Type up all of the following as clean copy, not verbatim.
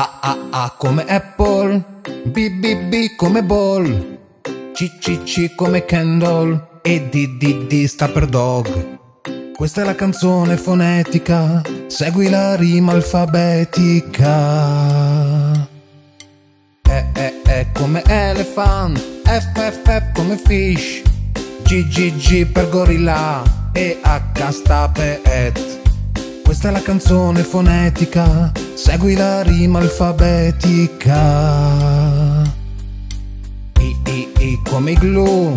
A come Apple, B come Ball, C come Candle e D sta per Dog. Questa è la canzone fonetica, segui la rima alfabetica. E come Elephant, F come Fish, G per Gorilla e H sta per Et. Questa è la canzone fonetica, segui la rima alfabetica. I come Igloo,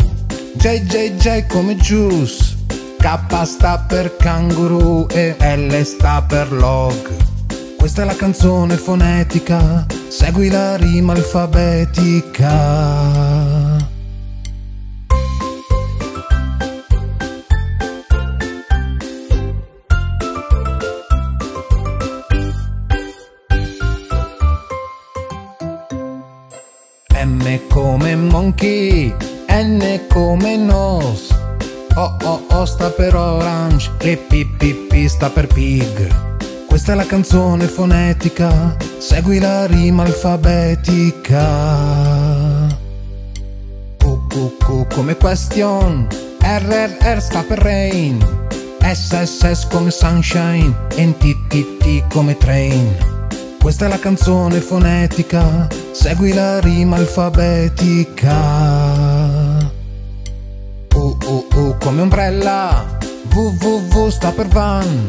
J come Juice, K sta per Kangaroo e L sta per Log. Questa è la canzone fonetica, segui la rima alfabetica. M come Monkey, N come Nose, O sta per Orange e P sta per Pig. Questa è la canzone fonetica, segui la rima alfabetica. Q come Question, R sta per Rain, S come Sunshine e T come Train. Questa è la canzone fonetica, segui la rima alfabetica. U come Umbrella, W sta per Van,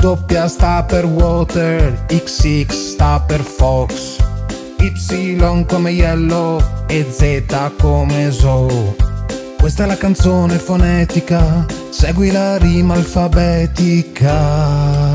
W sta per Water, XX sta per Fox, Y come Yellow e Z come Zoo. Questa è la canzone fonetica, segui la rima alfabetica.